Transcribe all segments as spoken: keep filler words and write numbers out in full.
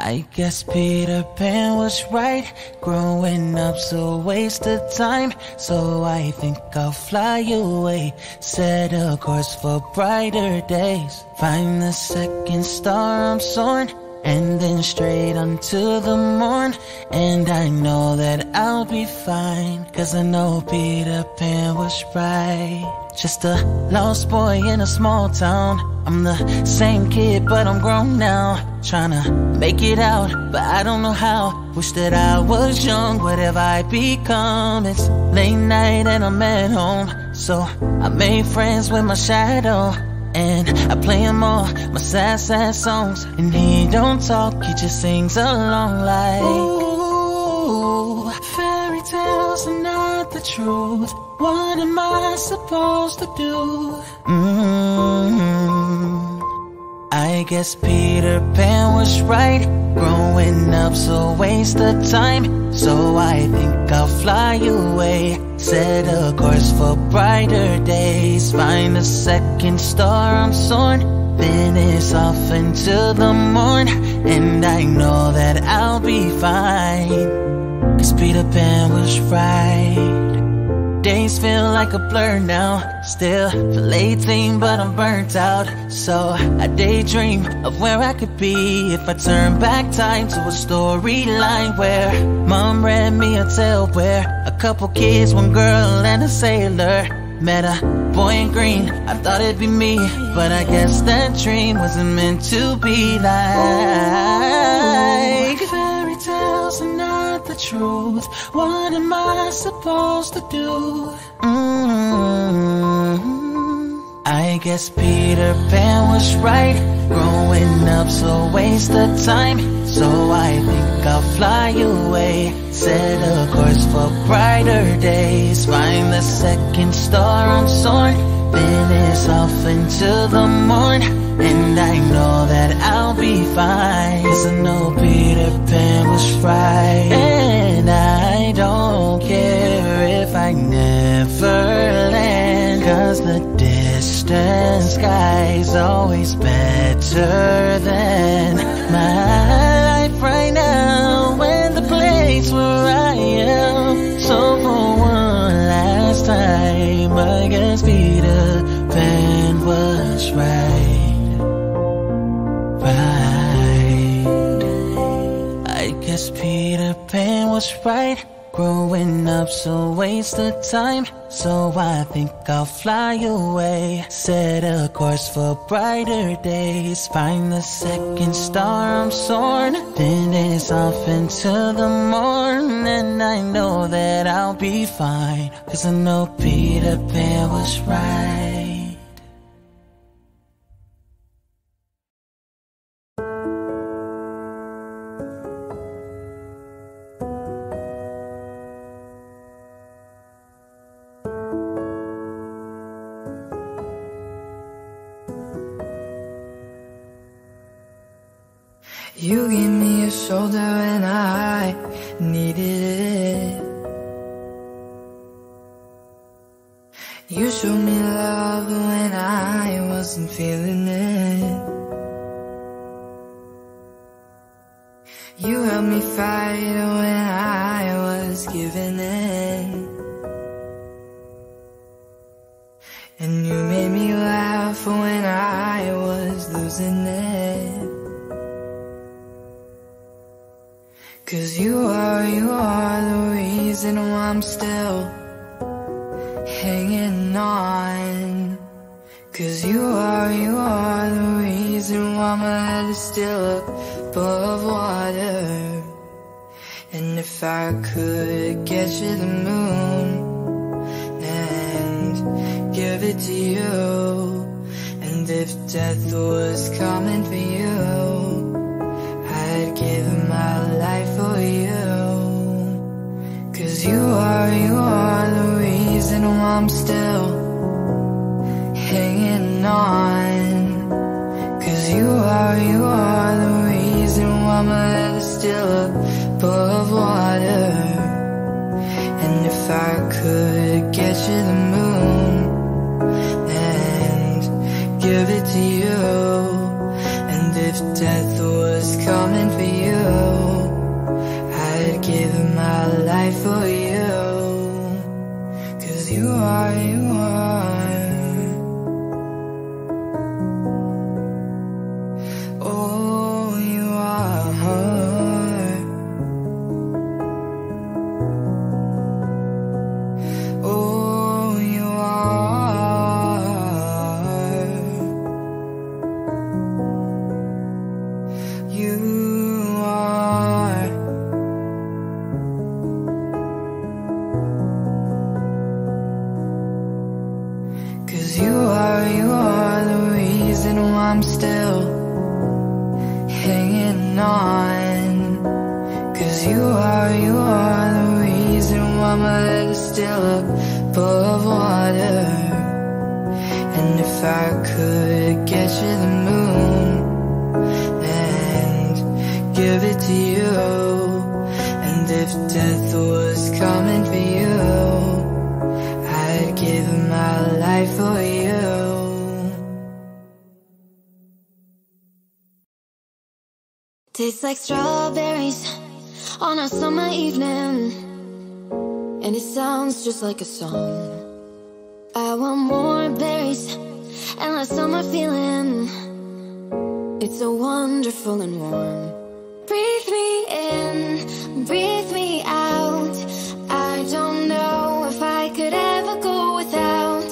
I guess Peter Pan was right, growing up's a waste of time. So I think I'll fly away, set a course for brighter days. Find the second star, I'm soaring, and then straight unto the morn. And I know that I'll be fine, cause I know Peter Pan was right. Just a lost boy in a small town, I'm the same kid, but I'm grown now. Tryna make it out, but I don't know how. Wish that I was young, what have I become? It's late night and I'm at home, so I made friends with my shadow, and I play him all my sad, sad songs. And he don't talk, he just sings along like, ooh, fairy tales are not the truth. What am I supposed to do? Mm-hmm. I guess Peter Pan was right, growing up's a waste of time. So I think I'll fly away, set a course for brighter days. Find a second star, I'm soaring, then it's off until the morn. And I know that I'll be fine, cause Peter Pan was right. Days feel like a blur now, still feel eighteen but I'm burnt out. So I daydream of where I could be if I turn back time to a storyline where mom read me a tale, where a couple kids, one girl and a sailor, met a boy in green. I thought it'd be me, but I guess that dream wasn't meant to be. Like, ooh, ooh, fairy tales are not the truth. What am I supposed to do? Mm-hmm. I guess Peter Pan was right, growing up's a waste of time. So I think I'll fly away, set a course for brighter days. Find the second star, I'm soaring, then it's off into the morn. And I know that I'll be fine, cause I know Peter Pan was right. And I don't care if I never land, cause the distant sky's always better than my life right now, and the place where I am. So for one last time, I guess Peter Pan was right. Peter Pan was right, growing up's a waste of time. So I think I'll fly away, set a course for brighter days. Find the second star, I'm soaring, then it's off into the morn. And I know that I'll be fine, cause I know Peter Pan was right. You gave me a shoulder when I needed it. You showed me love when I wasn't feeling it. You helped me fight when I was giving in. And you made me laugh when I was losing it. 'Cause you are, you are the reason why I'm still hanging on. 'Cause you are, you are the reason why my head is still up above water. And if I could get you the moon and give it to you, and if death was coming for you, I'd give my life for you. 'Cause you are, you are the reason why I'm still hanging on. 'Cause you are, you are the reason why my head is still up above water. And if I could get you the moon and give it to you, if death was coming for you, on. Cause you are, you are the reason why my head is still up above water. And if I could get you the moon and give it to you, and if death was coming for you, I'd give my life for you. Tastes like strawberries on a summer evening, and it sounds just like a song. I want more berries and less summer feeling. It's so wonderful and warm. Breathe me in, breathe me out. I don't know if I could ever go without.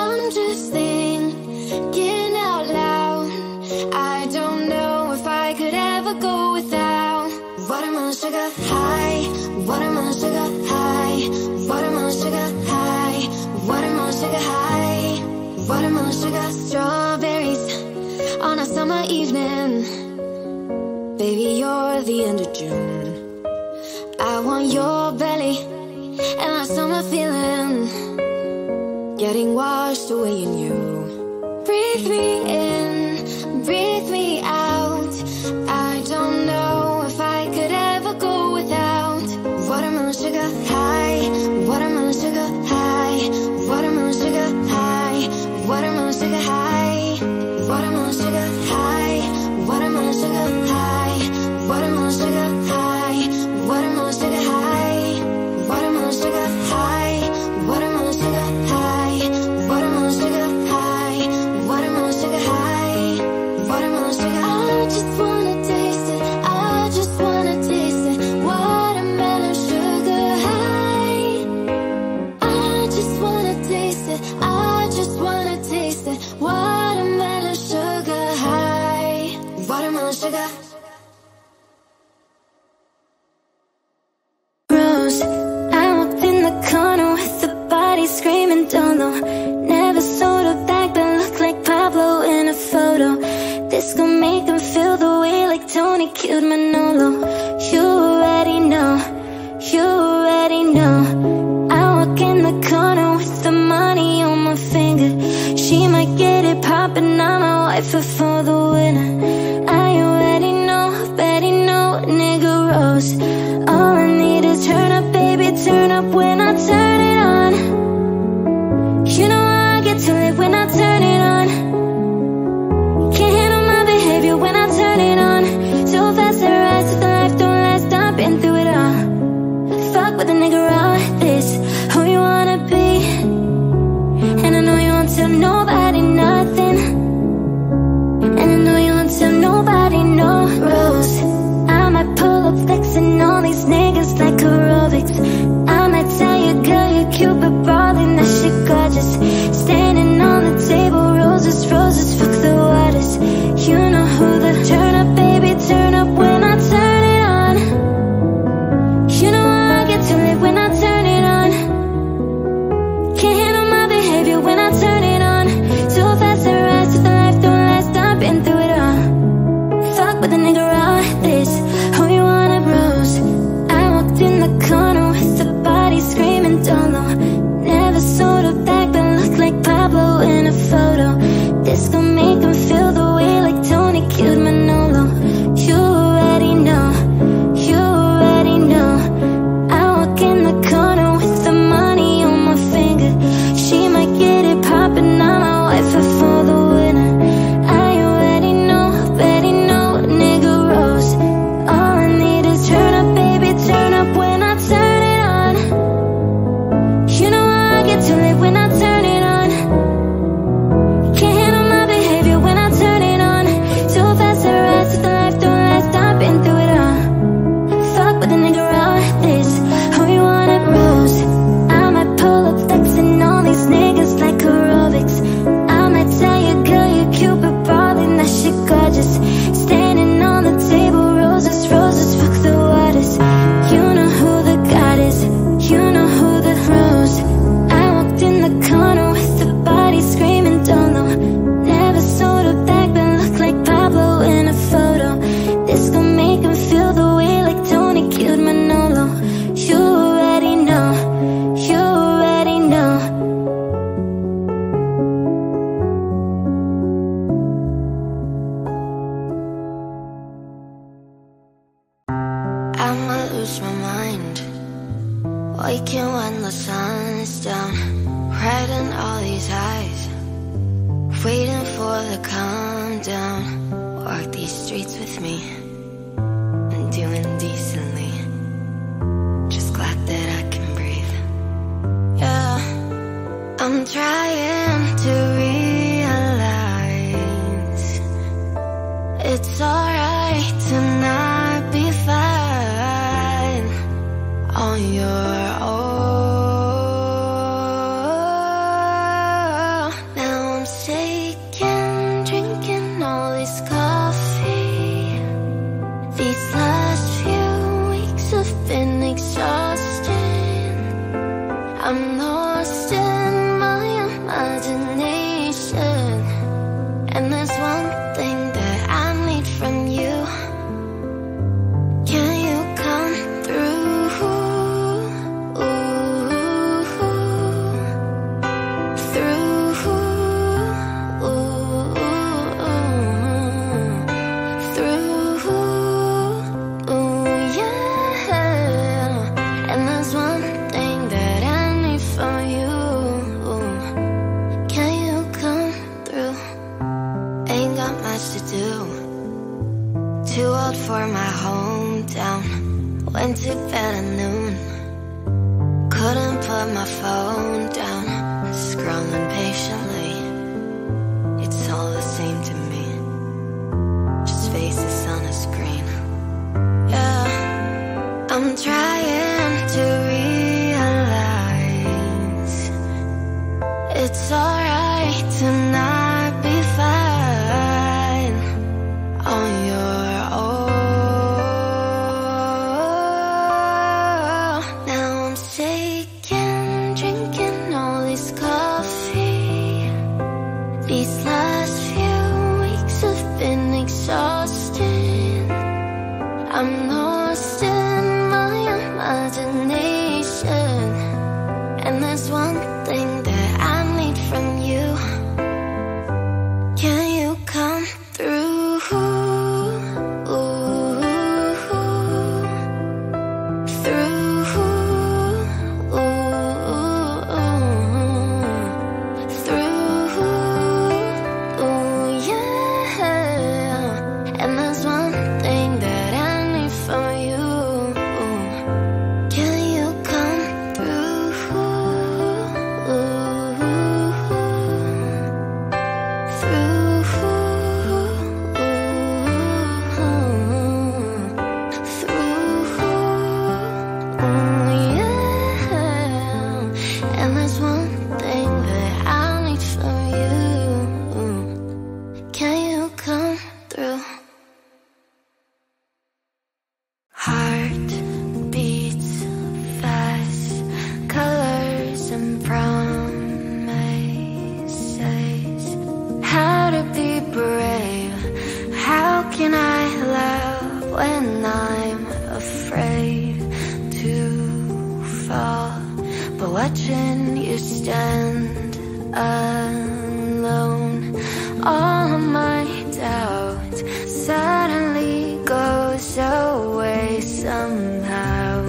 I'm just thinking out loud. I don't know if I could ever go without. Watermelon sugar high, watermelon sugar high, watermelon sugar high, watermelon sugar high, watermelon sugar, strawberries on a summer evening. Baby, you're the end of June. I want your belly and a summer feeling, getting washed away in you. Breathe me in, breathe me out. I don't know if I could ever go without. Watermelon sugar high, watermelon sugar high, watermelon sugar high, watermelon sugar high, watermelon sugar high, watermelon sugar high, watermelon sugar high, watermelon sugar high, watermelon sugar high, watermelon sugar high, watermelon sugar high, watermelon sugar high, watermelon sugar high. I just want Bruised, I'm up in the corner with the body screaming dolo. Never sold a bag that looked like Pablo in a photo. This gon' make them feel the way like Tony killed Manolo. You already know, you already know. I walk in the corner with the money on my finger. She might get it poppin', I'm a wifer for the winner. I nigga rose. All I need is turn up, baby, turn up when I turn it on. You know I get too lit when I turn it on. Can't handle my behavior when I turn it on. Too fast to rise to the life, don't last, I've been through it all. Fuck with a nigga raw, this who you wanna be. And I know you won't tell nobody nothing. And I know you won't tell nobody no rules. I might pull up flexing all these niggas like aerobics. I might tell you, girl, you're cute but ballin', that shit gorgeous. Standing on the table, roses, roses, fuck the waters. You know who the turn up, baby, turn up when I turn it on. You know I get too lit when I turn it on. Can't handle my behavior when I turn it on. Too fast to rise to the life, don't last, I've been through it all. Fuck with a nigga raw, this who you wanna bruise. I walked in the corner with the body screaming dolo. Never sold a bag that looked like Pablo in a photo. This gon' make them feel the way like Tony killed Manolo. You already know, you already know. I walk in the corner with the money on my finger. She might get it poppin', I'm a wifer for the winner. I already know, already know, nigga rose. make him feel the way like Tony killed Manolo. You already know, you already know. I'ma lose my mind, waking when the sun's down, riding all these highs, waiting for the calm down. Walk these streets with me, I'm doing decently, just glad that I can breathe. Yeah, I'm trying to realize it's alright to not be fine on your own. Now I'm taking, drinking all this coffee. These last few weeks have been exhausting. I'm lost in my imagination, and there's one thing that I need from you. Can you come through? Through, through, ooh, yeah. And there's one thing that I need from you. Can you come through? Ain't got much to do, too old for my hometown. Went to bed at noon, couldn't put my phone down, scrolling patiently, it's all the same to me, just faces on a screen. Yeah, I'm trying to realize it's alright to not be fine on your own. Now I'm taking, drinking all this coffee. These last few weeks have been exhausting. I'm lost in my imagination, and there's one thing that I need from you. Can you come through? Through, through, ooh, yeah. And there's one thing that I need from you. Can you come through? Through, through, ooh, yeah. And there's one thing that I need from you. Can you come through? Heart beats fast, colors and promises. How to be brave? How can I love when I'm afraid to fall? But watching you stand alone, all of my doubt suddenly goes away somehow.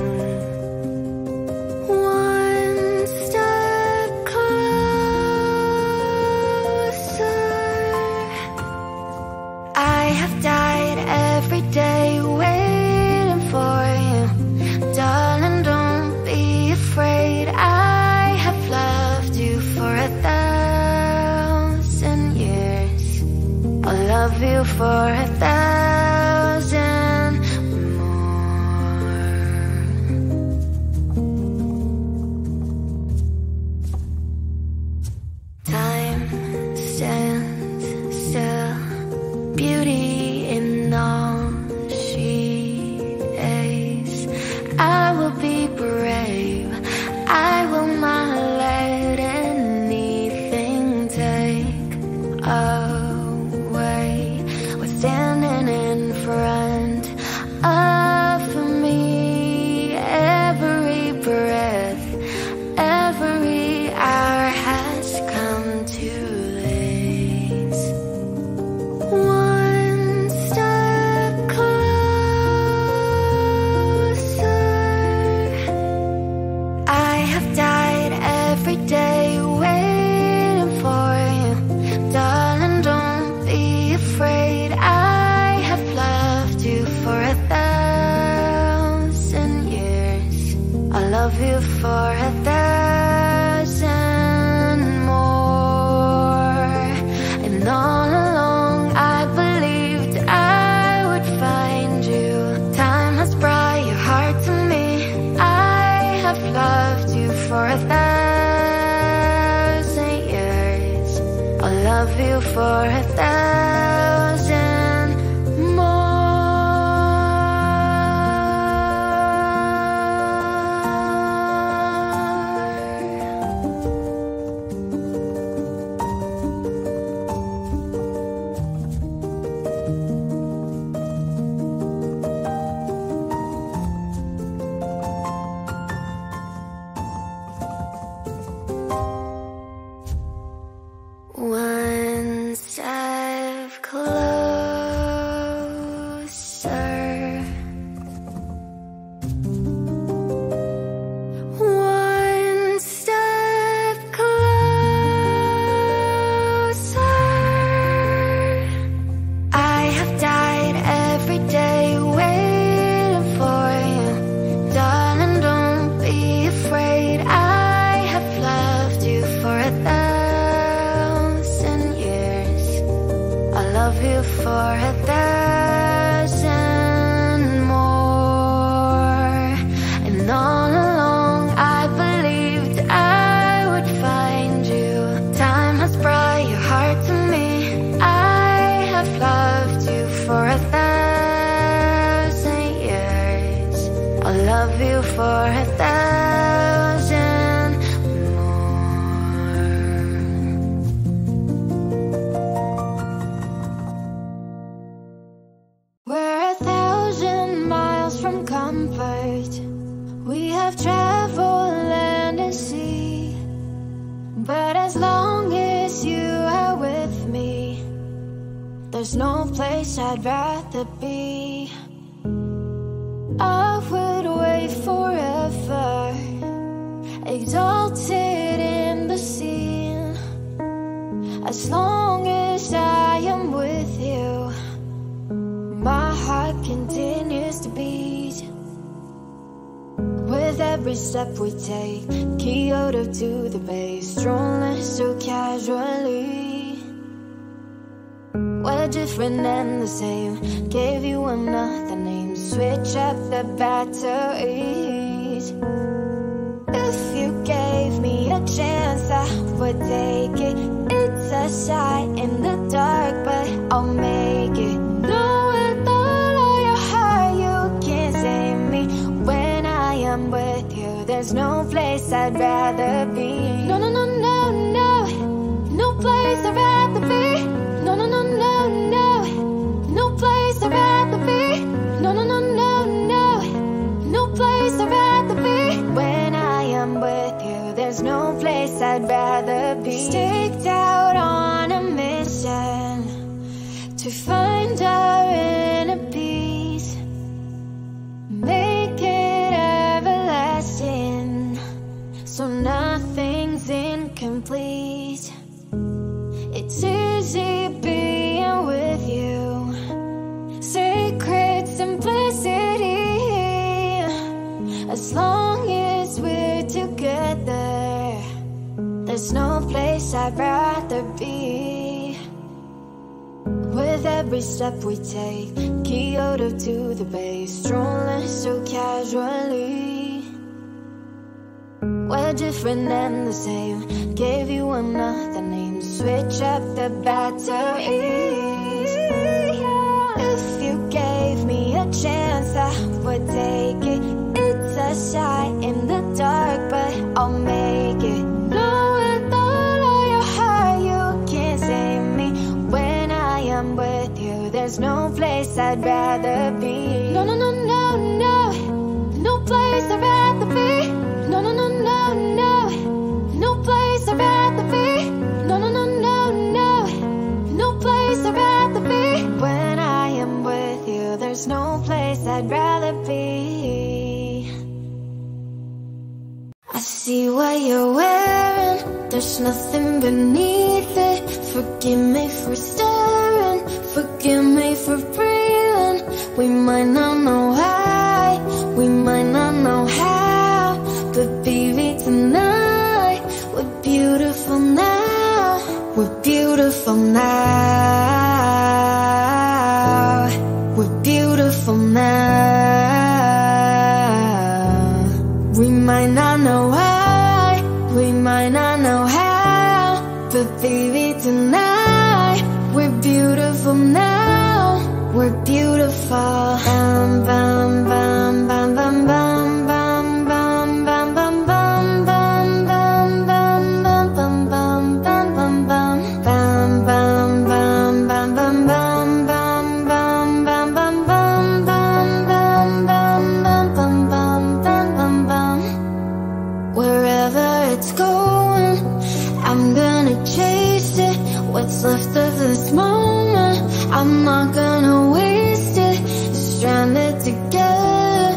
One step closer. I have died every day waiting for you. Darling, don't be afraid. I have loved you for a thousand years. I'll love you for a thousand There's no place I'd rather be. No, no, no, no. it be? I see what you're wearing, there's nothing beneath it. Forgive me for staring, forgive me for breathing. We might not know why, we might not know how, but baby tonight, we're beautiful now. We're beautiful now. Beautiful now. We might not know why, we might not know how, but baby tonight, we're beautiful now. We're beautiful. Bam, bam, bam, bam, bam, bam. What's left of this moment, I'm not gonna waste it. Stranded together,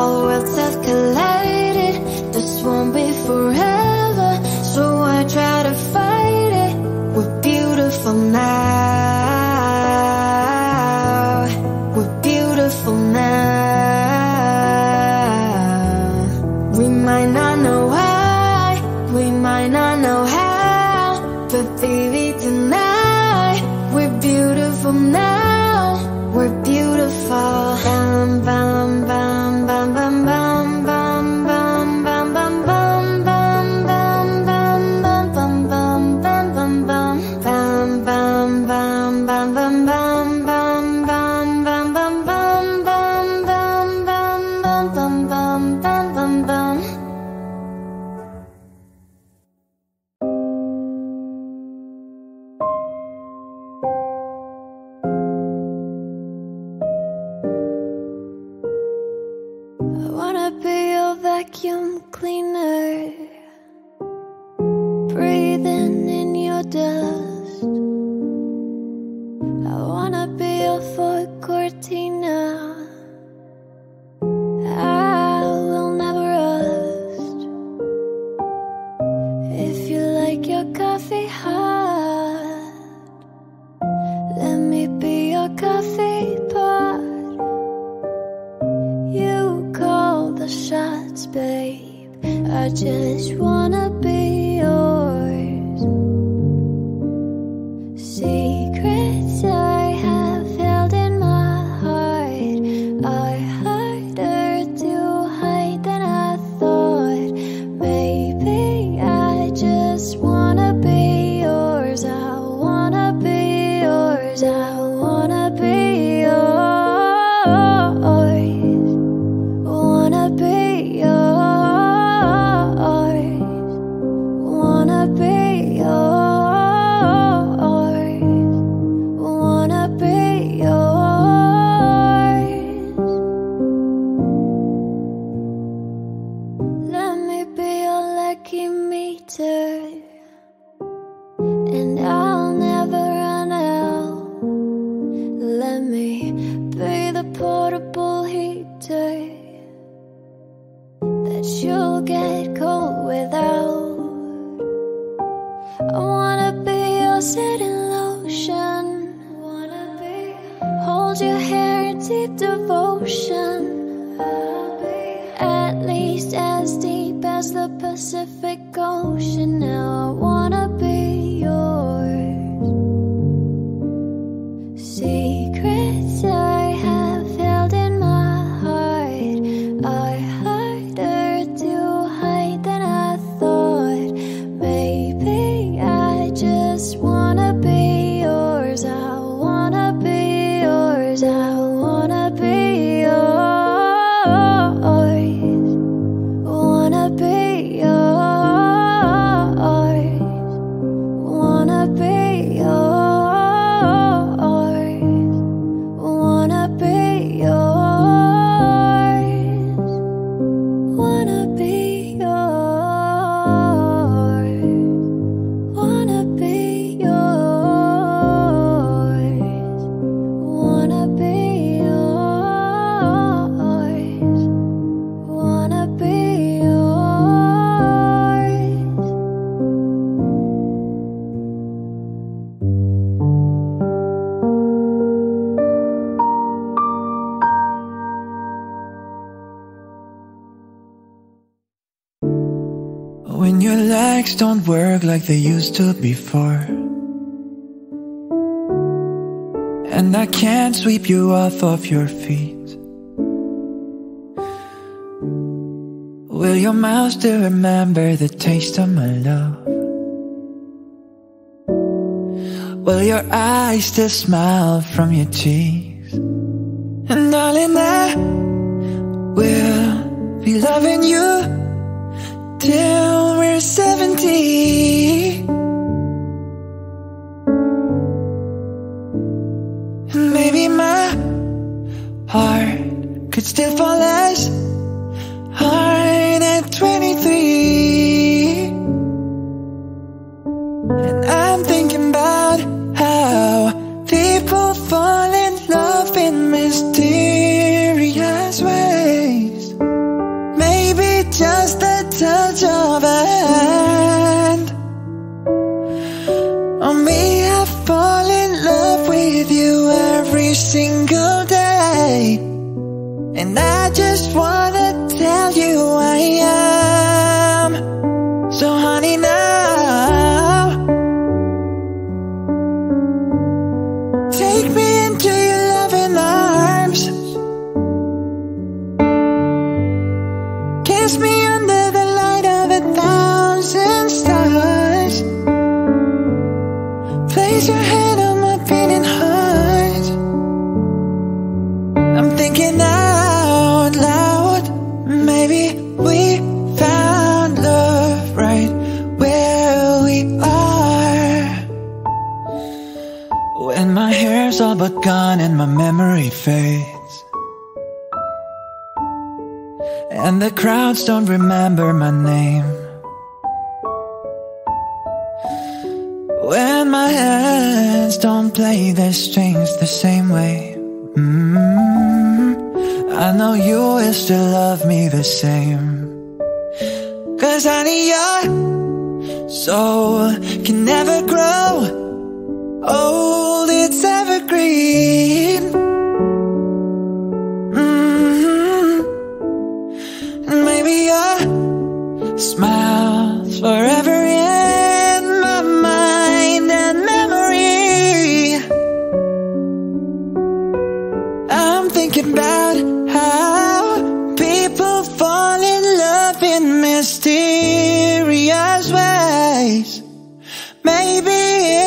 our worlds have collided. This won't be forever, so I try to fight it. We're beautiful now. We're beautiful now. We might not know why, we might not know how, but baby tonight, we're beautiful now. We're beautiful. Bam, bam, bam, bam, bam, bam, bam, bam, bam, bam, bam, bam, bam, bam, bam, bam, bam, bam, bam, bam, bam, bam, bam, bam, bam. When your legs don't work like they used to before, and I can't sweep you off of your feet, will your mouth still remember the taste of my love? Will your eyes still smile from your cheeks? And darling, I will be loving you till we're seventy, and maybe my heart could still fall as hard at twenty-three. And I'm thinking about how people fall in love in mysterious ways. Maybe just the touch of a hand, or may I fall in love with you every single day. And I just wanna tell you I am. So honey, now take me into your loving arms, kiss me under the thousand stars, place your hand on my beating heart. I'm thinking out loud, maybe we found love right where we are. When my hair's all but gone and my memory fades, and the crowds don't remember my name, when my hands don't play their strings the same way, mm-hmm, I know you will still love me the same. Cause honey, your soul can never grow old, it's evergreen. Smiles forever in my mind and memory. I'm thinking about how people fall in love in mysterious ways. Maybe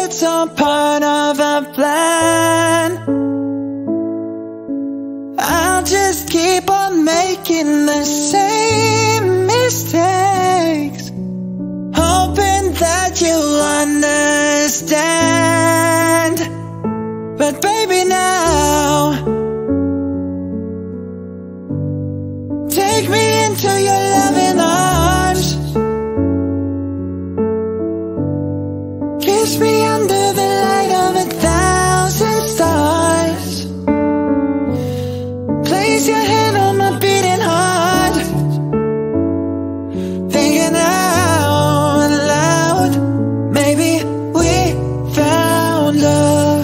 it's all part of a plan. I'll just keep on making the same mistakes, hoping that you understand. But baby, now take me into your loving arms, kiss me under the light of a thousand stars, place your hand on my beating heart. Thinking out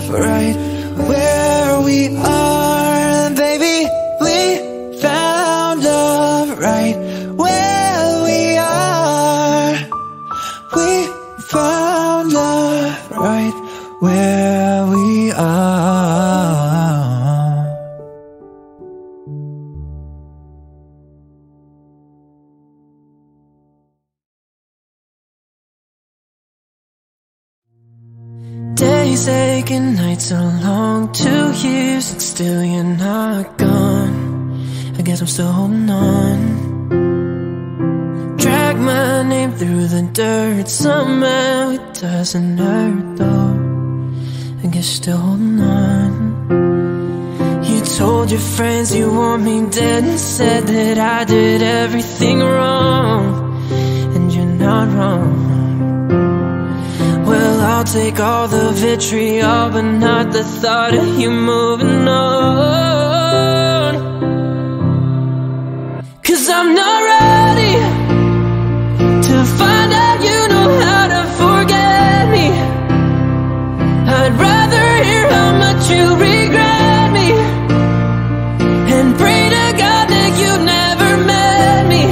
right where we are, baby, we found love right where we are. We found love right where we are. Days aching, nights so long, two years and still you're not gone. I guess I'm still holding on. Drag my name through the dirt, somehow it doesn't hurt though. I guess you're still holding on. You told your friends you want me dead and said that I did everything wrong, and you're not wrong. Well, I'll take all the vitriol, but not the thought of you moving on. Cause I'm not ready to find out you know how to forget me. I'd rather hear how much you regret me, and pray to God that you never met me,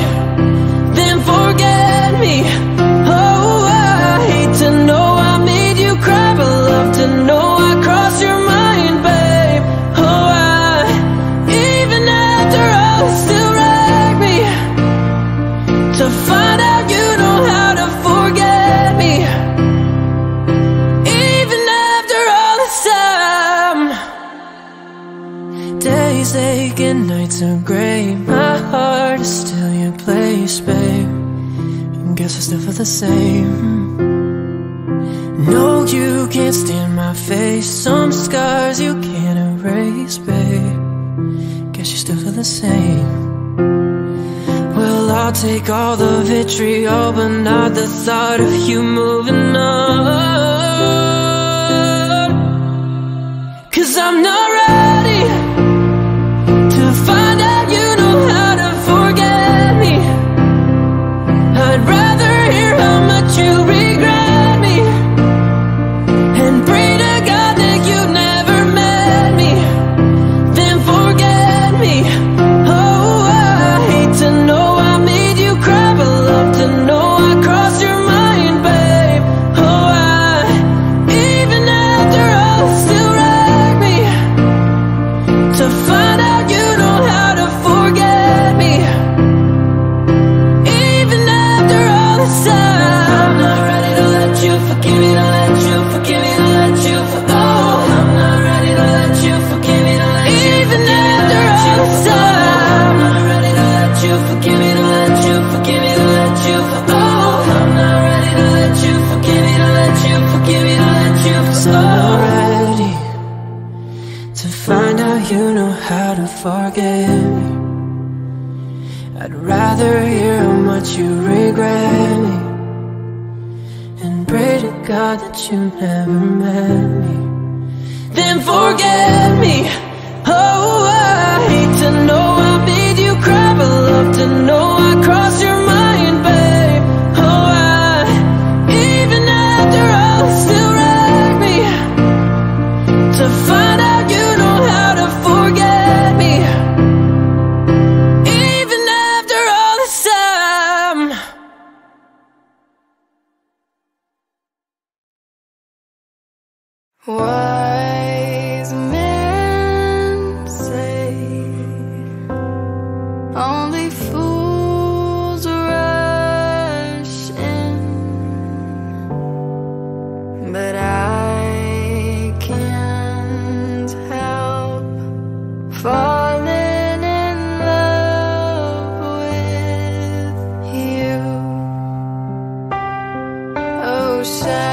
than forget me. My heart is still your place, babe, and guess I still feel the same. No, you can't stand my face. Some scars you can't erase, babe, guess you still feel the same. Well, I'll take all the vitriol, but not the thought of you moving on. 'Cause I'm not ready to find out you know how to forget me. I'd rather hear how much you regret me and pray to God that you never met me than forget me. Oh, I hate to know I made you cry, but love to know I crossed your mind, babe. Oh, I, even after all, still wreck me to find out forgive me. I'd rather hear how much you regret me and pray to God that you never met me than forget me. Oh, I hate to know I made you cry, but love to know I crossed your mind, babe. Oh, I, even after all, it still wrecked me to find out you know how to forget. Wise men say only fools rush in, but I can't help falling in love with you. Oh, shall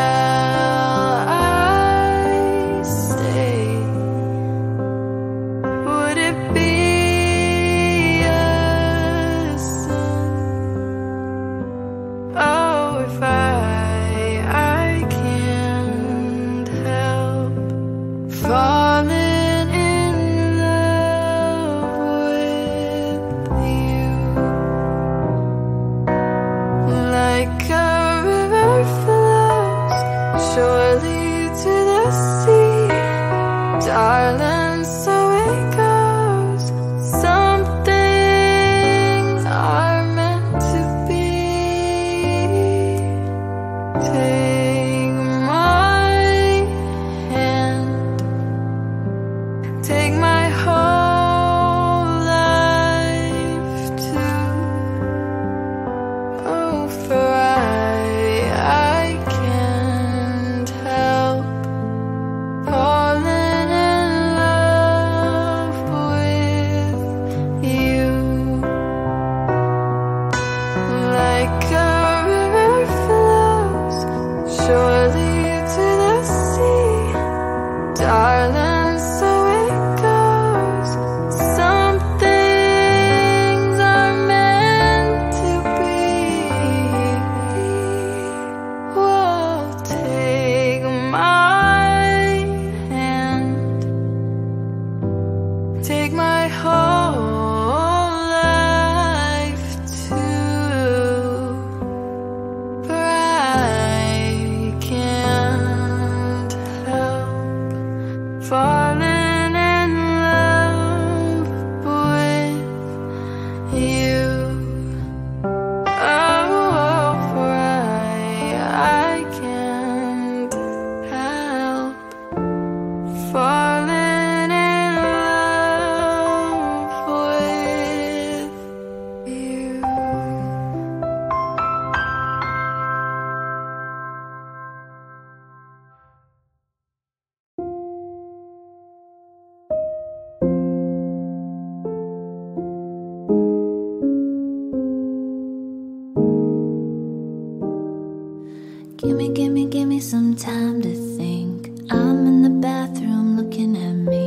me some time to think. I'm in the bathroom looking at me.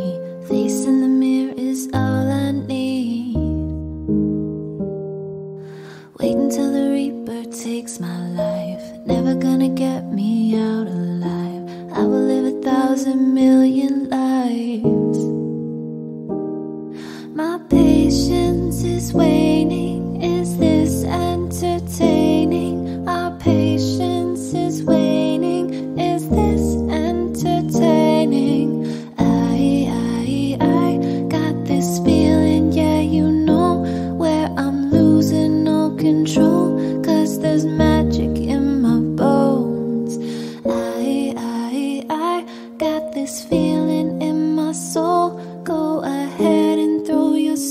Face in the mirror is all I need. Wait until the Reaper takes my life. Never gonna get me out alive. I will live a thousand million lives. My patience is waning. Is this entertaining? Our patience is waning. Is this entertaining? I, I, I got this feeling, yeah, you know, where I'm losing all control, 'cause there's magic in my bones. I, I, I got this feeling in my soul. Go ahead and stones,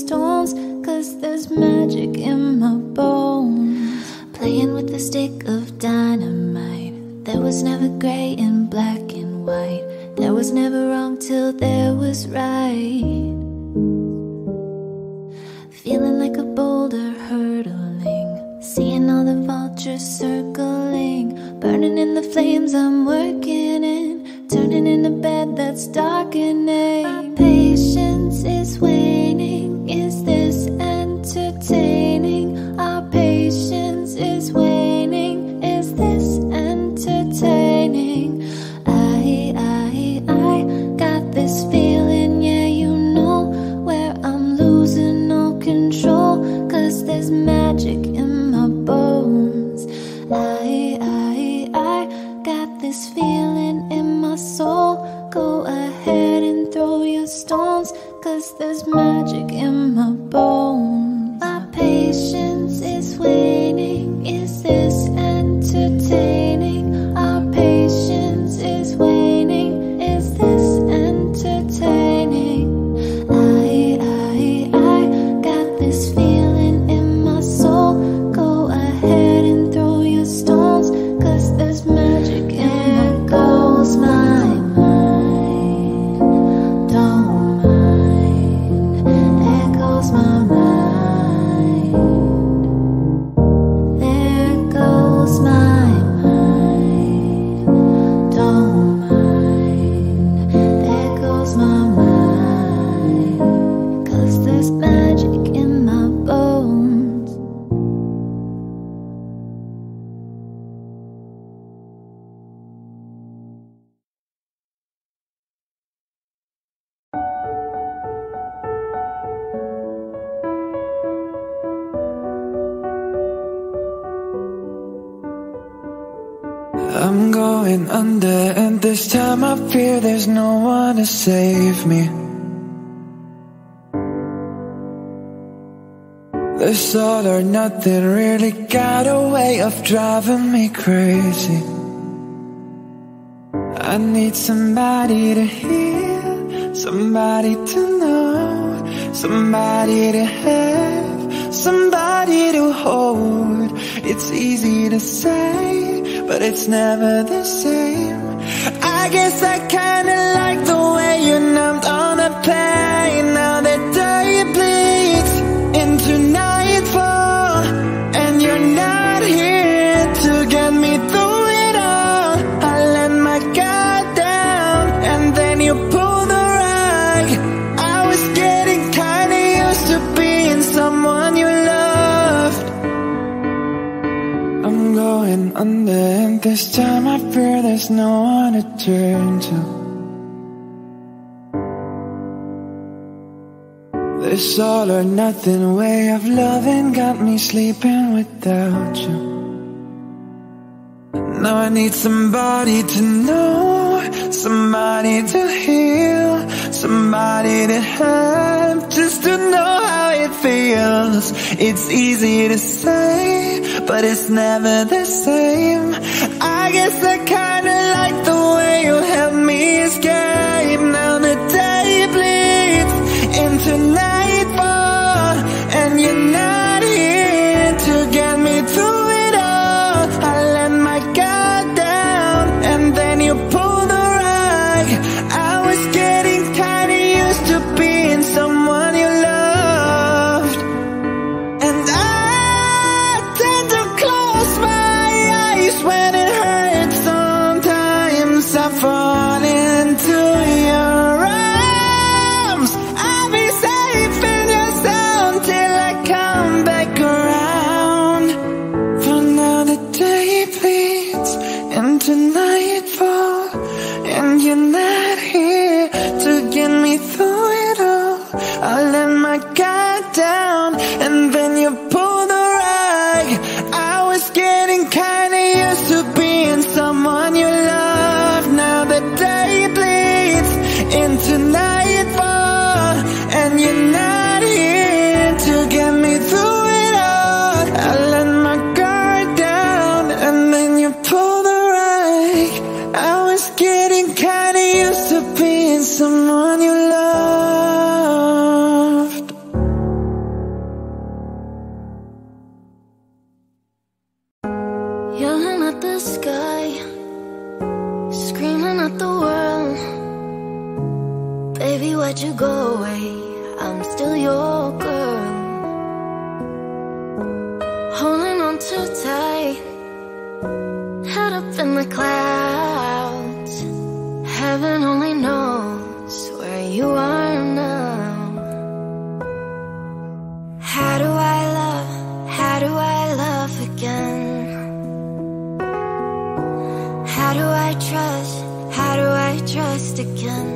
'cause there's magic in my bones. Playing with a stick of dynamite. There was never gray and black and white. There was never wrong till there was right. Feeling like a boulder hurtling. Seeing all the vultures circling. Burning in the flames I'm working in. Turning in a bed that's darkening. My patience is waning. Is this entertaining? Our patience is waning. Is this entertaining? I, I, I got this feeling, yeah, you know, where I'm losing all control, 'cause there's magic in my bones. I, I, I got this feeling in my soul. Go ahead and throw your stones, 'cause there's magic in my bones. My patience is waning. Is this entertaining? Our patience is waning. Is this entertaining? I, I, I got this feeling in my soul. Go ahead and throw your stones, 'cause there's magic in my bones. My I'm going under, and this time I fear there's no one to save me. This all or nothing really got a way of driving me crazy. I need somebody to hear, somebody to know, somebody to have, somebody to hold. It's easy to say, but it's never the same. I guess I kinda like the way you numbed on the pain. Now the day bleeds into nightfall, and you're not here to get me through it all. I let my guard down, and then you pull the rug. I was getting kinda used to being someone you loved. I'm going under, and this time I fear there's no one to turn to. This all or nothing way of loving got me sleeping without you. Now I need somebody to know, somebody to heal, somebody to have, just to know how it feels. It's easy to say, but it's never the same. I guess I kinda like the way you help me escape. Now the day bleeds into nightfall, and you're not here to get me through it all. I let my guard down, and then you pull the rug. I was getting kinda used to being someone you love. When it hurts, I'm and then you pulled the rug. I was getting kinda used to being someone you love. Now the day bleeds into nightfall, and you're not here to get me through it all. I let my guard down, and then you pulled the rug. I was getting kinda used to being someone you love. Why'd you go away? I'm still your girl, holding on too tight, head up in the clouds. Heaven only knows where you are now. How do I love? How do I love again? How do I trust? How do I trust again?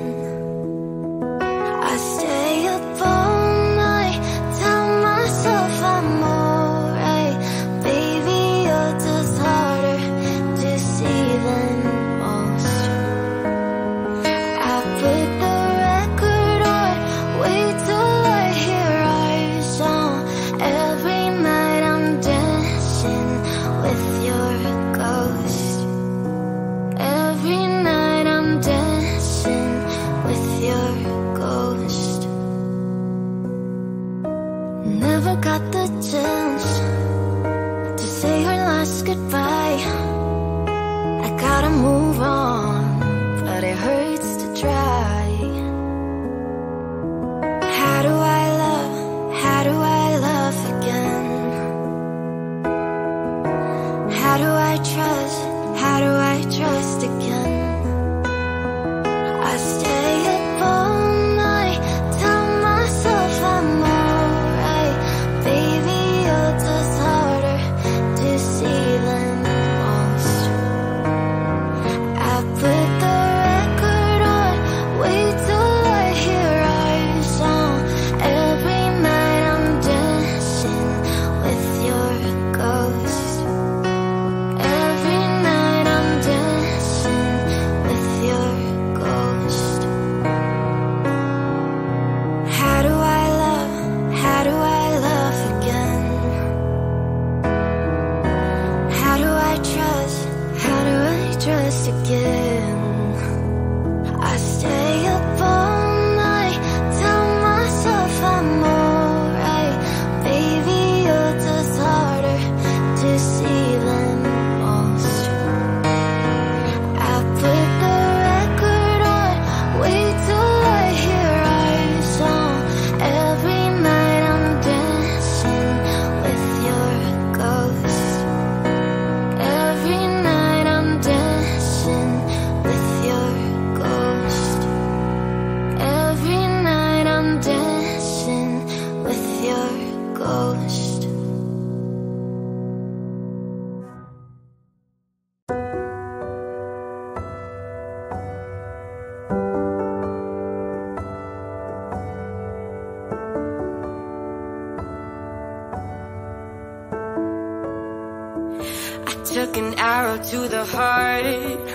To the heart,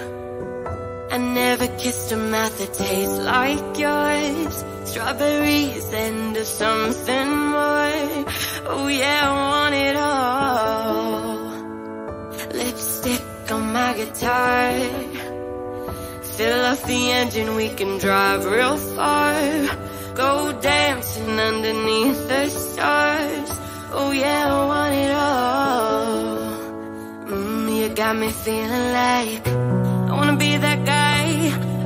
I never kissed a mouth that tastes like yours. Strawberries and something more. Oh yeah, I want it all. Lipstick on my guitar, fill up the engine, we can drive real far. Go dancing underneath the stars. Oh yeah, I want it all. You got me feeling like I wanna be that guy.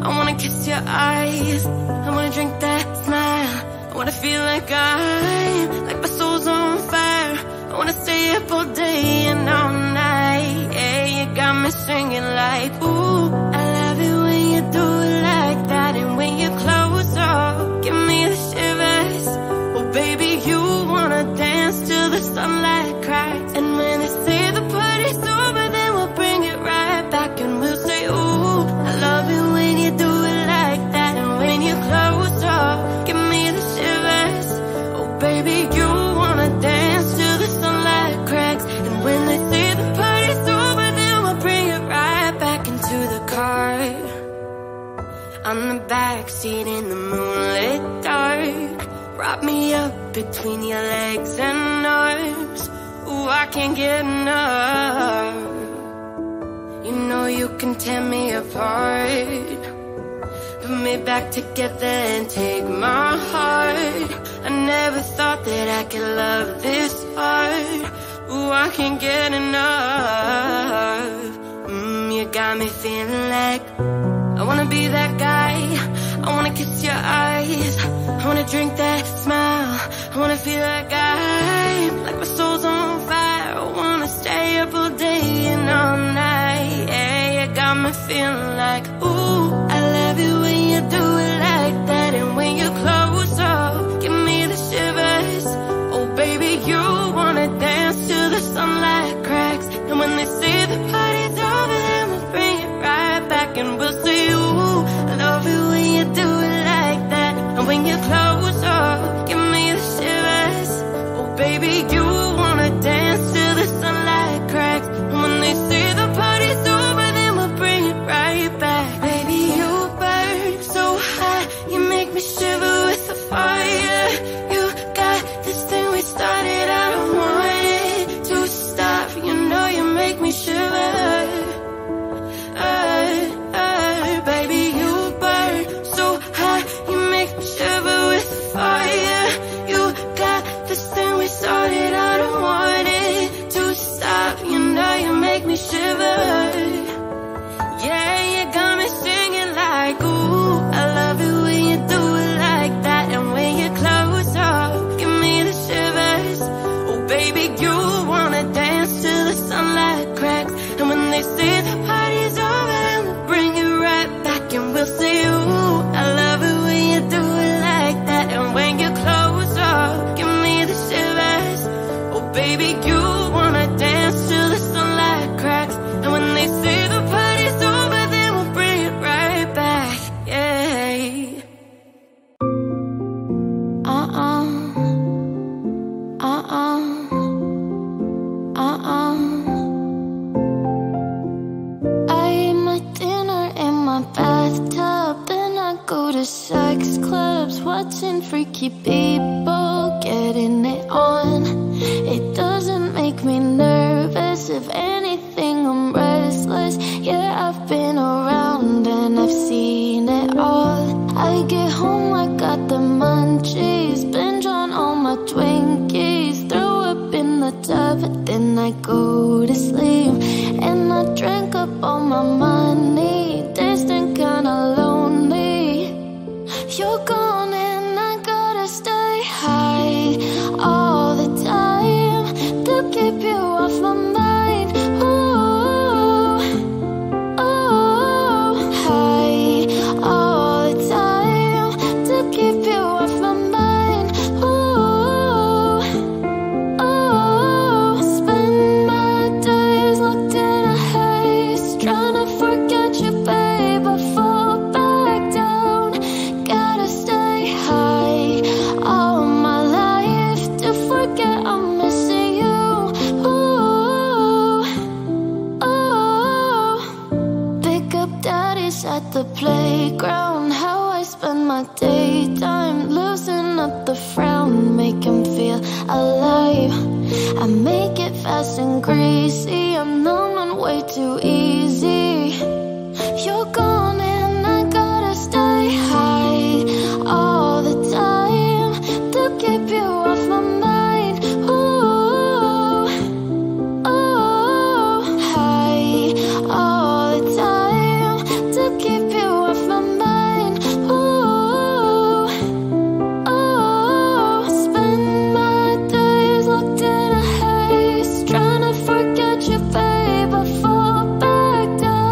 I wanna kiss your eyes, I wanna drink that smile. I wanna feel like I, like my soul's on fire. I wanna stay up all day and all night. Yeah, you got me singing like, ooh, I love it when you do it like that. And when you close up, give me the shivers. Oh baby, you wanna dance till the sunlight cracks. And when I say the party's over, close up, give me the shivers. Oh baby, you wanna dance. backseat in the moonlit dark. Wrap me up between your legs and arms. Ooh, I can't get enough. You know you can tear me apart. Put me back together and take my heart. I never thought that I could love this hard. Ooh, I can't get enough. Mm, you got me feeling like I wanna be that guy. I wanna kiss your eyes. I wanna drink that smile. I wanna feel that guy. Like my soul's on fire. I wanna stay up all day and all night. Yeah, you got me feeling like, ooh, I love you when you do it like that. And when you close up, give me the shivers. Oh baby, you wanna dance till the sunlight cracks. And when they say the party's over, then we'll bring it right back. And we'll say, ooh, I love you when you do it like that. And when you close up, give me the shivers. Oh baby, you wanna dance till the sunlight cracks. And when they say the party's over, then we'll bring it right back. Baby, you burn so hot, you make me shiver with the fire. You got this thing we started, I don't want it to stop. You know you make me shiver. Uh, uh, baby, you burn so hot, you make me shiver with the fire. You got this thing we started, I don't want it to stop. You know you make me shiver. Yeah, you got me singing like, ooh, I love you when you do it like that. And when you close up, give me the shivers. Oh baby, you wanna dance till the sunlight cracks. And when they say the party's over, then we'll bring it right back. And we'll say, ooh, I love it when you do it like that. And when you close up, give me the shivers. Oh baby, you wanna dance till the sunlight cracks. And when they say the party's over, then we'll bring it right back. Yeah. Uh-uh. Uh-uh. Uh-uh. I eat my dinner in my bathtub, then I go to sex clubs, watching freaky people getting it on. It doesn't make me nervous. If anything, I'm restless. Yeah, I've been around and I've seen it all. I get home, I got the munchies, binge on all my Twinkies, throw up in the tub, then I go to sleep. And I drank up all my money, tasting kinda lonely. You're gone and I gotta stay high all the time to keep you off my mind. Ooh, ooh, high all the time to keep you off my mind. Ooh, ooh, spend my days locked in a haze, trying to forget you, babe. I fall back down, gotta stay high all my life to forget I'm missing you. Ooh, ooh, pick up daddies at the playground. How I spend my daytime, losing up the frown, make him feel alive. I make it fast and greasy, I'm numb and way too easy. You're gone and I gotta stay high all the time to keep you off my mind. Ooh, ooh, high all the time to keep you off my mind. Ooh, ooh, spend my days locked in a haze, trying to forget you, babe. I fall back down.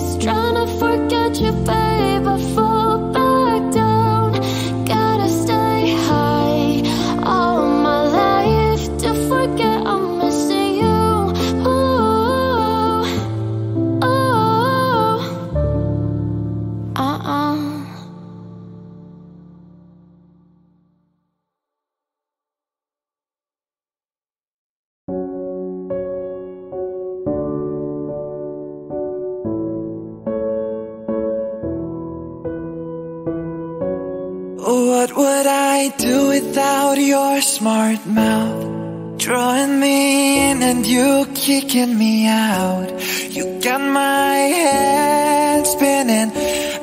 just trying to forget you, babe. I fall back down. Gotta stay high all my life to forget I'm missing you. Oh, oh, uh-uh. What would I do without your smart mouth? Drawing me in and you kicking me out. You got my head spinning,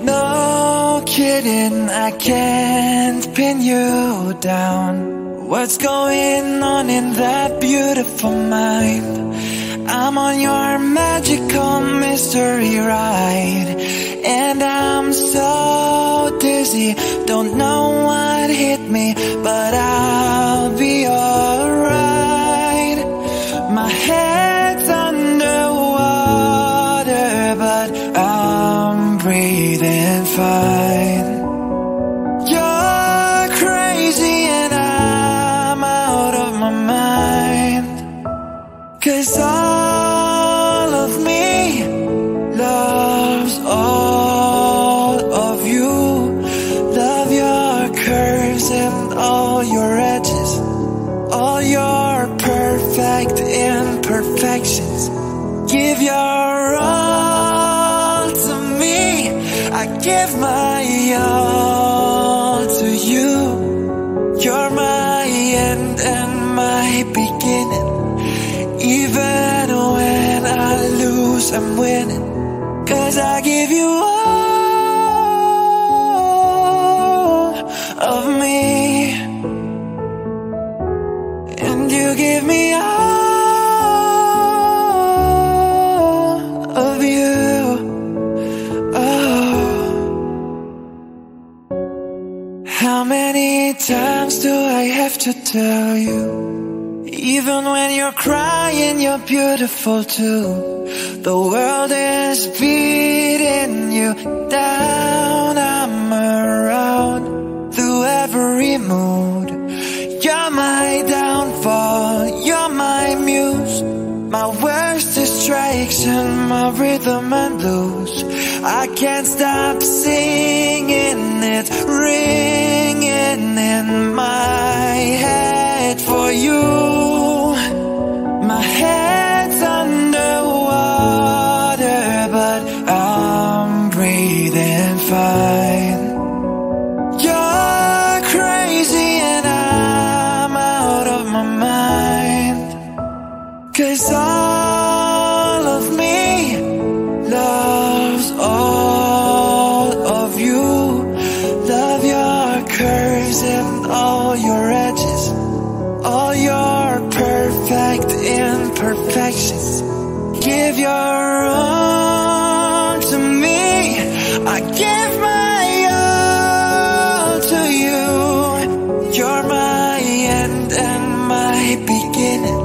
no kidding, I can't pin you down. What's going on in that beautiful mind? I'm on your magical mystery ride, and I'm so dizzy, don't know what hit me, but I'll be alright. My head's underwater, but I'm breathing fine. You're crazy and I'm out of my mind, 'cause all of me loves all of you. And all your edges, all your perfect imperfections. Give your all to me, I give my all to you. You're my end and my beginning, even when I lose, I'm winning, 'cause I give you all of me, and you give me all of you. Oh, how many times do I have to tell you? Even when you're crying, you're beautiful too. The world is beating you down, I'm around through every mood. You're my downfall, you're my muse, my worst distraction, my rhythm and blues. I can't stop singing, it's ringing in my head for you. My head's underwater, but I'm breathing fine. You're crazy and I'm out of my mind, 'cause all of me loves all of you. Love your curves and all your edges, all your perfect imperfections. Give your all to me, I give my beginning,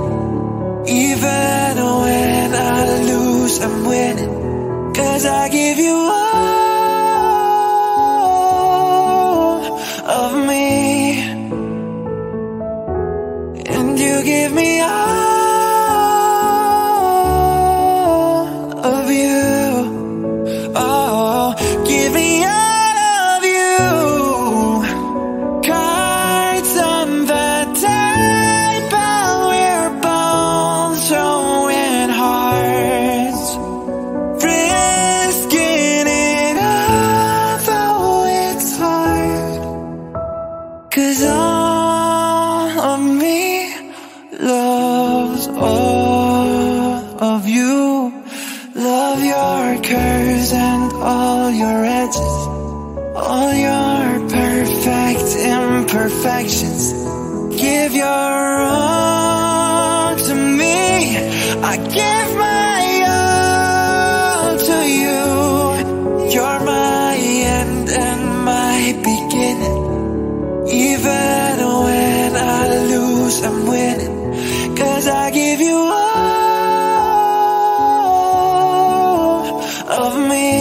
even when I lose, I'm winning, 'cause I give you all of me, and you give me all of you. Oh, give me all of you. Cards on the table, and all your edges, all your perfect imperfections. Give your all to me, I give my all to you. You're my end and my beginning, even when I lose, I'm winning, 'cause I give you all of me.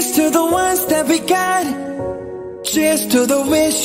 Cheers to the ones that we got. Cheers to the wish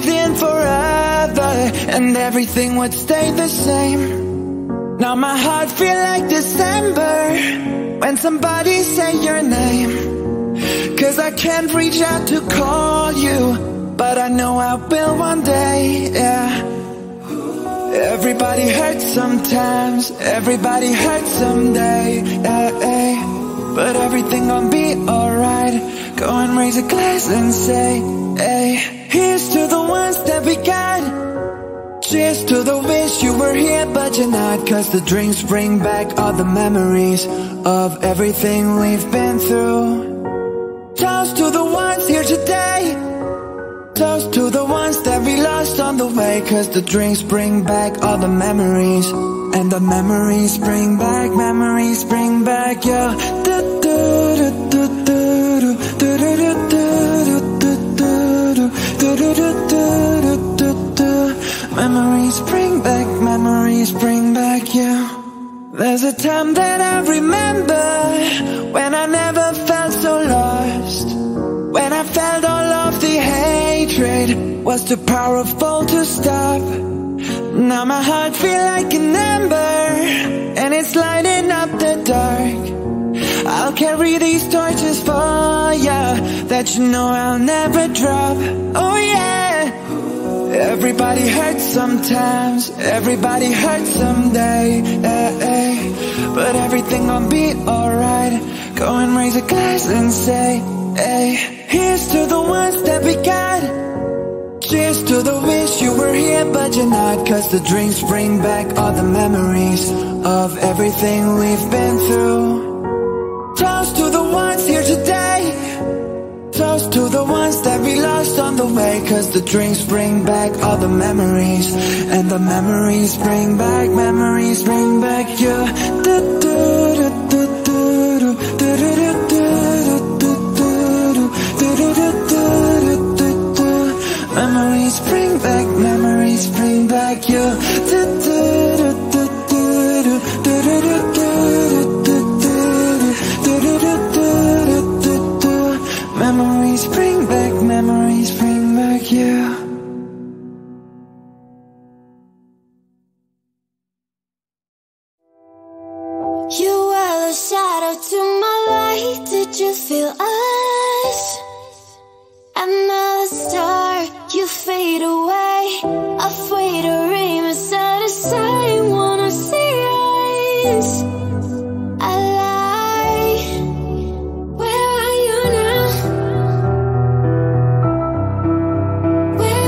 in forever and everything would stay the same. Now my heart feels like December when somebody say your name. Cause I can't reach out to call you, but I know I will one day, yeah. Everybody hurts sometimes, everybody hurts someday, yeah, yeah. But everything gon' be alright. Go and raise a glass and say, hey. Here's to the ones that we got. Cheers to the wish you were here but you're not. Cause the drinks bring back all the memories of everything we've been through. Toast to the ones here today. Toast to the ones that we lost on the way. Cause the drinks bring back all the memories. And the memories bring back, memories bring back, yeah. Memories bring back, memories bring back, yeah. There's a time that I remember when I never felt so lost. When I felt all of the hatred was too powerful to stop. Now my heart feels like an ember and it's lighting up the dark. I'll carry these torches for ya that you know I'll never drop. Oh yeah. Everybody hurts sometimes, everybody hurts someday, yeah, yeah. But everything gon' be alright. Go and raise a glass and say, hey. Here's to the ones that we got. Cheers to the wish you were here but you're not. Cause the drinks bring back all the memories of everything we've been through. Toast to the ones here today. Toast to the ones that we lost on the way. Cause the drinks bring back all the memories. And the memories bring back, memories bring back you. Memories bring back, memories bring back you. Memories bring back, memories bring back you. You were a shadow to my light. Did you feel us? Another star, you fade away. Afraid to aim and set aside. Wanna see us? I lie. Where are you now? Where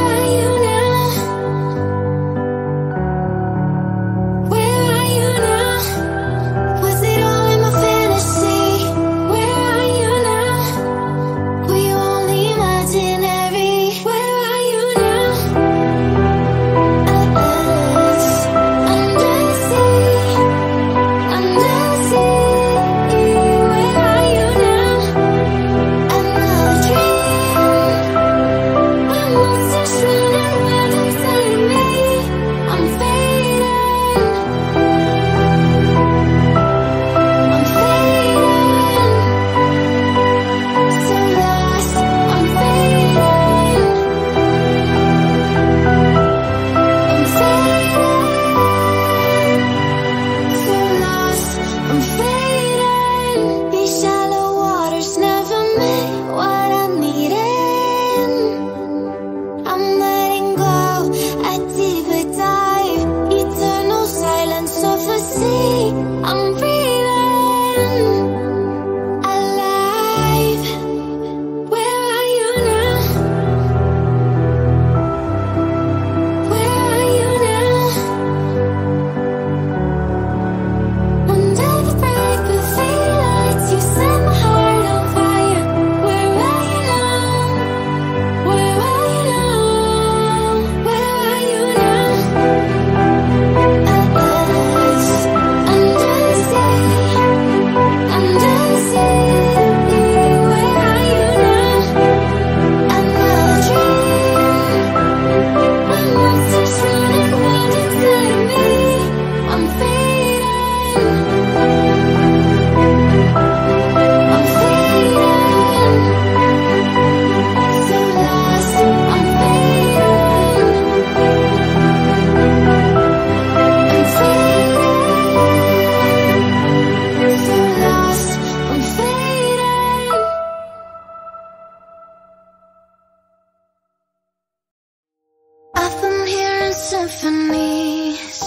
symphonies.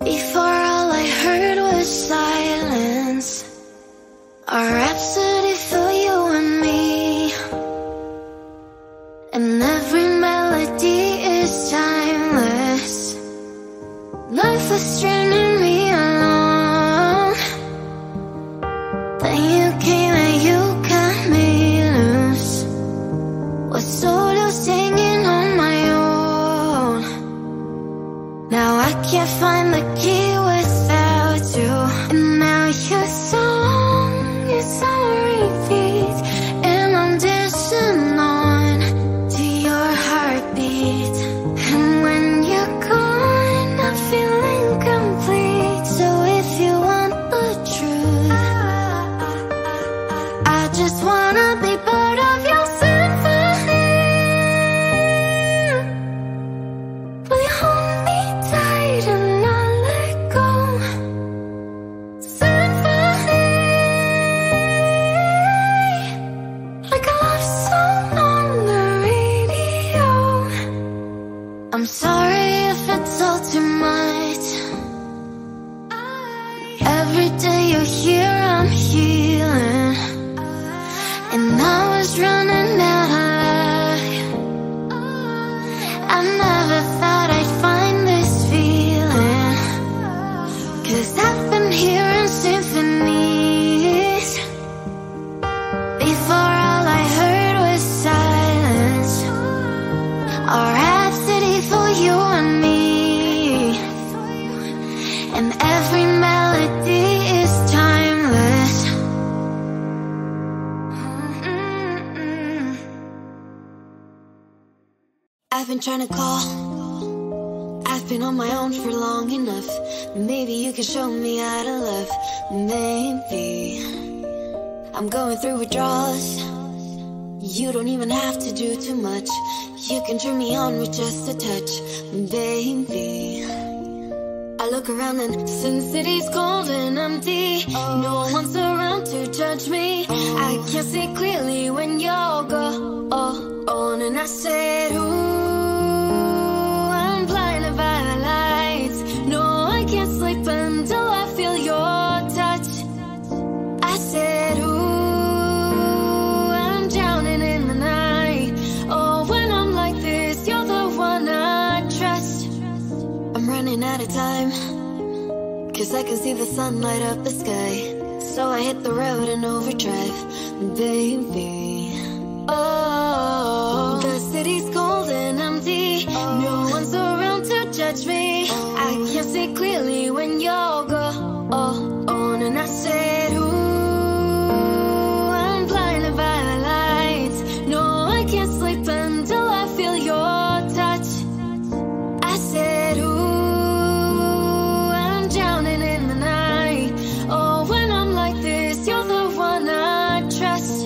Before all I heard was silence, a rhapsody for you and me. And every melody is timeless. Life was stranding me alone, then you came and you cut me loose. Was solo singing now, I can't find the key without you. And now your song is on repeat, and I'm dancing on to your heartbeat. And when you're gone, I feel incomplete. So if you want the truth, I just wanna be part of your symphony. Will you hold me tight and not let go? Symphony, like a love song on the radio. I'm sorry if it's all too much. Every day you're here, I'm healing, and I was running out of life. I never thought I'd find hearing symphonies. Before all I heard was silence, a rhapsody for you and me. And every melody is timeless. I've been trying to call, I've been on my own for long enough. Maybe you can show me how to love. Maybe I'm going through withdrawals. You don't even have to do too much. You can turn me on with just a touch, baby. I look around and since the city's cold and empty, oh, no one's around to judge me. Oh, I can't see clearly when you're gone. And I said, ooh, until I feel your touch. I said, ooh, I'm drowning in the night. Oh, when I'm like this, you're the one I trust. I'm running out of time, cause I can see the sun light up the sky. So I hit the road and overdrive, baby. Oh, the city's cold and empty, no one's around to judge me. I can't see clearly when you're gone. And I said, ooh, I'm blinded by the lights. No, I can't sleep until I feel your touch. I said, ooh, I'm drowning in the night. Oh, when I'm like this, you're the one I trust.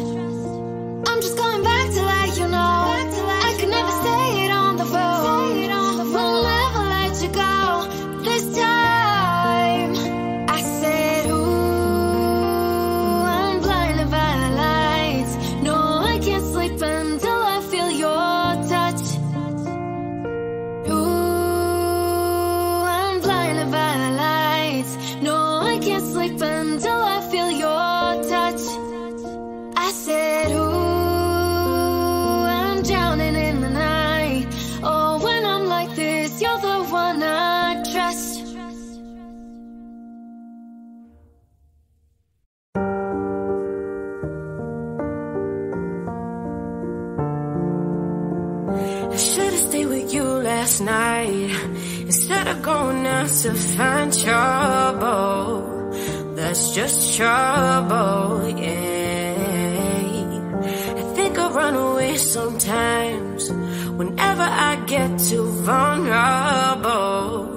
I'm just going back to let you know, I could never say it on the phone. Won't ever let you go this time. I said, ooh, I'm blinded by the lights. No, I can't sleep until I feel your touch. Ooh, I'm blinded by the lights. No, I can't sleep until I feel your touch. I said, ooh, I'm drowning in the night. Oh, when I'm like this, you're the one I trust. I should've stayed with you last night, instead of going out to find trouble. That's just trouble, yeah. I think I'll run away sometimes, whenever I get too vulnerable.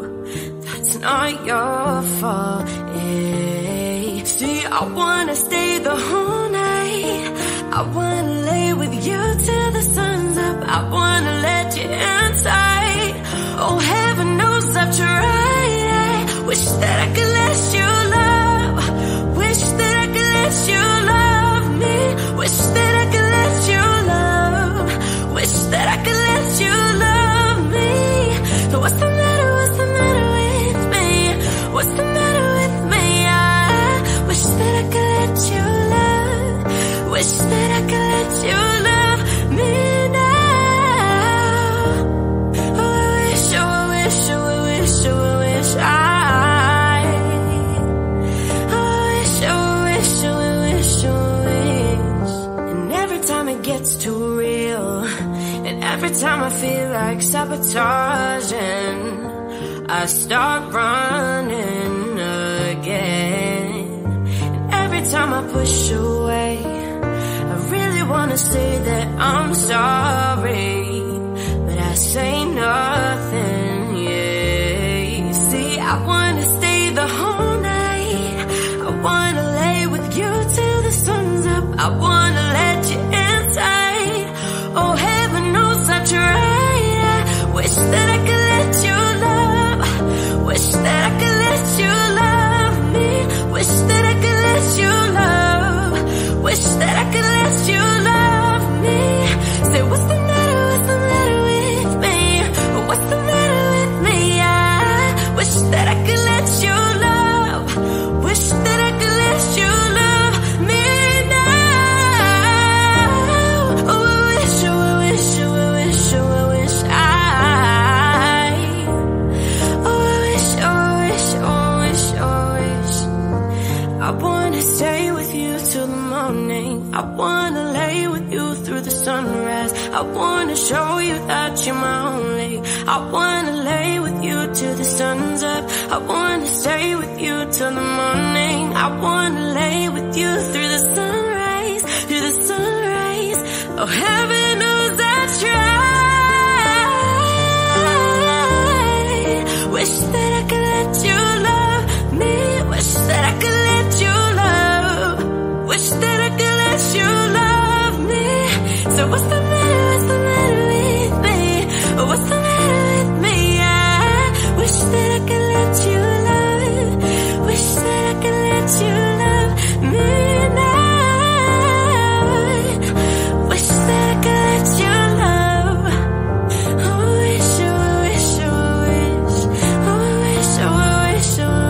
That's not your fault, yeah. See, I wanna stay the whole night, I wanna lay with you till the sun's up, I wanna let you inside. Oh, heaven knows I've tried. I wish that I could let you love, wish that I could let you love me, wish that I could let you love, wish that I could let you love me. wish that I could let you love me now. Oh, I wish, oh, I wish, oh, I wish, oh, I wish I. Oh, I wish, oh, I wish, oh, I wish, oh, I wish. And every time it gets too real, and every time I feel like sabotaging, I start running again. And every time I push away, I really wanna say that I'm sorry, but I say nothing, yeah. You see, I wanna stay the whole night, I wanna lay with you till the sun's up, I wanna let you inside. Oh, heaven knows I tried. I wish that I could let you love. Wish that I could let you love me. Wish that I could let you love. Wish that I could let you love me. Say, what's the matter, what's the matter with me? What's the matter with me? I wish that I could let you love. Wish that I could let you love me now. Oh, I wish, oh, I wish, oh, I wish, oh, I wish I. I wanna stay with you till the morning. I wanna lay with you through the sunrise. I wanna show you that you're my only. I wanna lay with you till the sun's up. I wanna stay with you till the morning. I wanna lay with you through the sunrise, through the sunrise. Oh, heaven knows I tried. Wish that I could let you love me. Wish that I could let you love. Wish that I could let you love me. So what's the matter, what's the matter with me? What's the matter with me? I wish that I could let you love. Wish that I could let you love me now. Wish that I could let you love. Oh, I wish, oh, I wish, oh, I wish. Oh, I wish, oh, I wish, oh, I wish. Oh,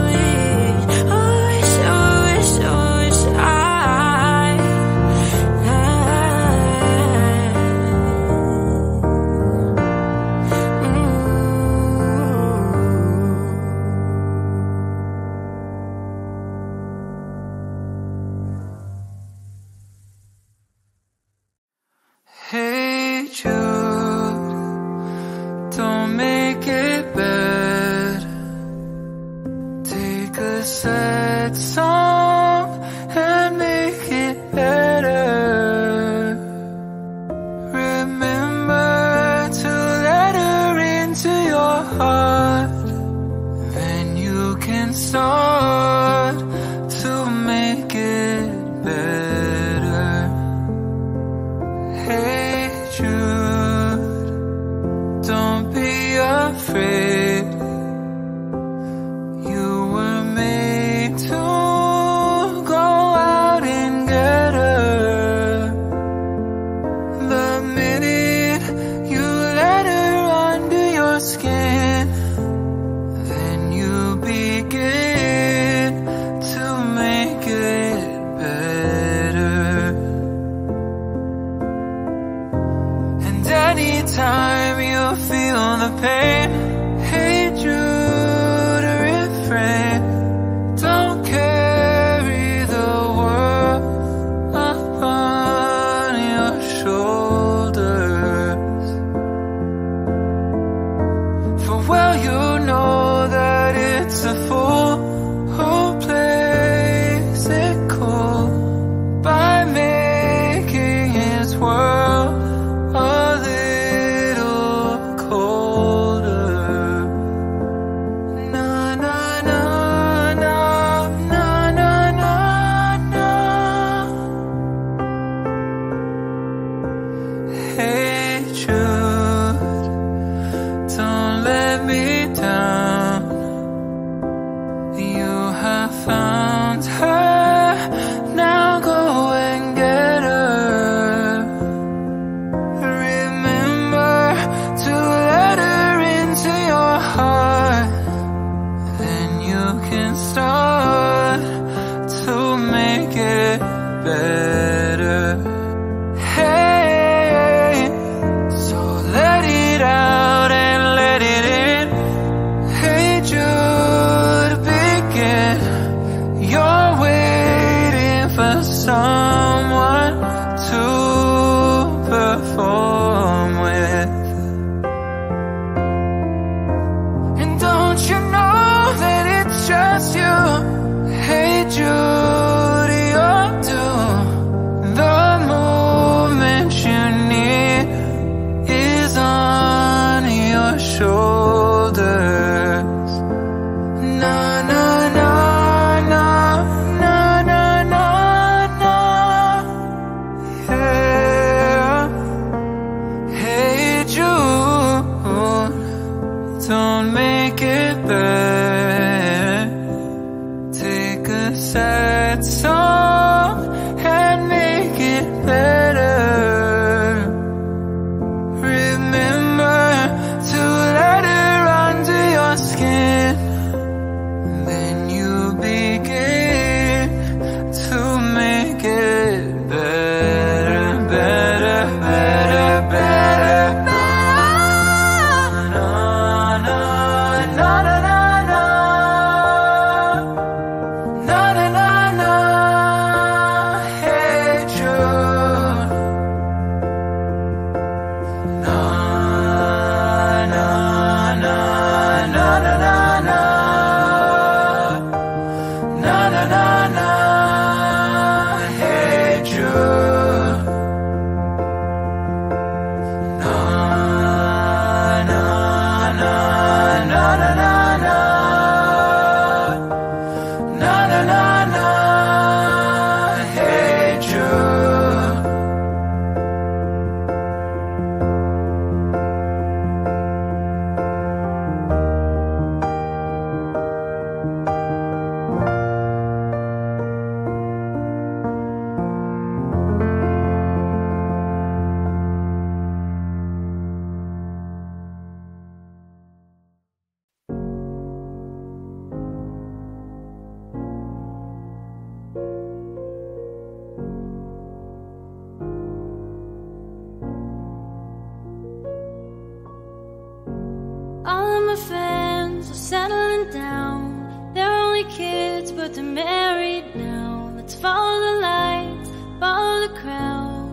married now. Let's follow the lights, follow the crowd.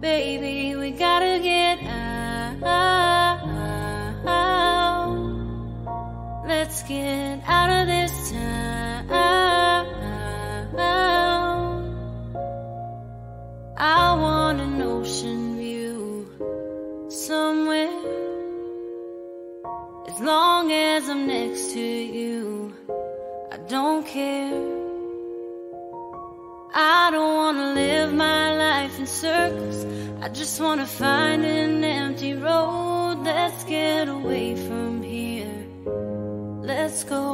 Baby, we gotta get out. Let's get out of this town. I want an ocean view somewhere. As long as I'm next to you, I don't care. I don't wanna live my life in circles. I just wanna find an empty road. Let's get away from here. Let's go.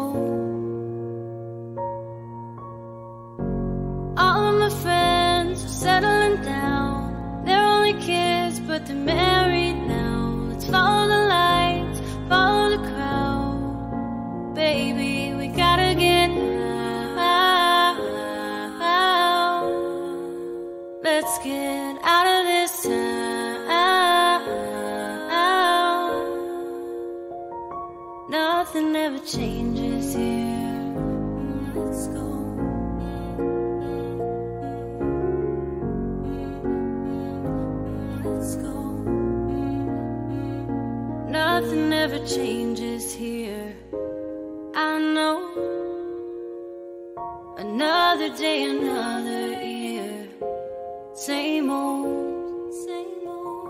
All of my friends are settling down. They're only kids, but they're married now. Let's follow the lights, follow the crowd. Baby, gotta get out. Let's get out of this town. Nothing ever changes here. Let's go. Let's go. Nothing ever changes here. I know. Another day, another year, same old, same old.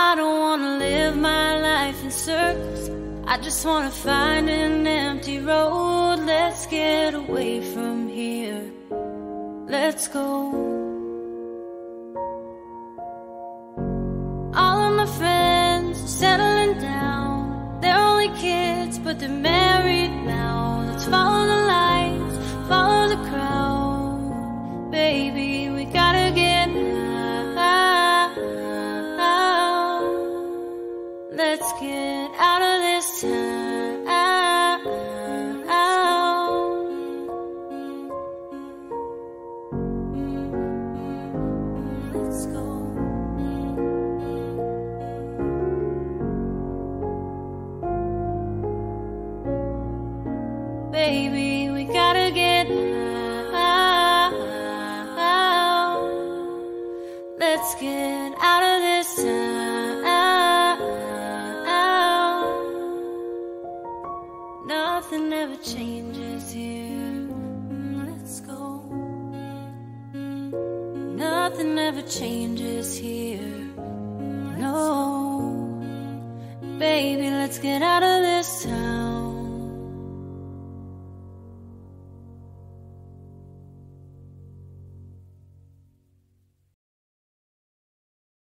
I don't wanna live my life in circles. I just wanna find an empty road. Let's get away from here. Let's go. All of my friends are settling down. They're only kids, but they're married now. Let's follow the lights, follow the crowd. Baby, we gotta get out. Let's get out of this town. Let's go. Baby, we gotta get out. Let's get out of this town. Nothing ever changes here. Let's go. Nothing ever changes here. No. Baby, let's get out of this town.